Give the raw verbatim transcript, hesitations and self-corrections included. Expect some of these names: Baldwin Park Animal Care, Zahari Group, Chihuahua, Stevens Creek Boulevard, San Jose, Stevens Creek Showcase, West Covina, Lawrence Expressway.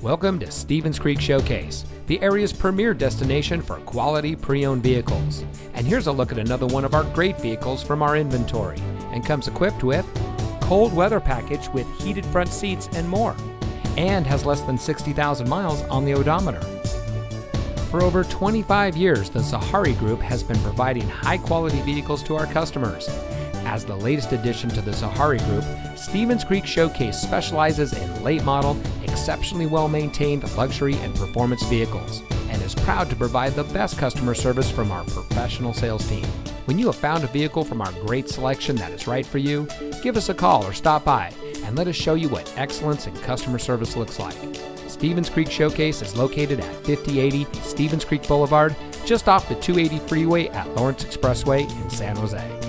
Welcome to Stevens Creek Showcase, the area's premier destination for quality pre-owned vehicles. And here's a look at another one of our great vehicles from our inventory, and comes equipped with cold weather package with heated front seats and more, and has less than sixty thousand miles on the odometer. For over twenty-five years, the Zahari Group has been providing high-quality vehicles to our customers. As the latest addition to the Zahari Group, Stevens Creek Showcase specializes in late-model, exceptionally well-maintained luxury and performance vehicles, and is proud to provide the best customer service from our professional sales team. When you have found a vehicle from our great selection that is right for you, give us a call or stop by, and let us show you what excellence in customer service looks like. Stevens Creek Showcase is located at fifty eighty Stevens Creek Boulevard, just off the two eighty freeway at Lawrence Expressway in San Jose.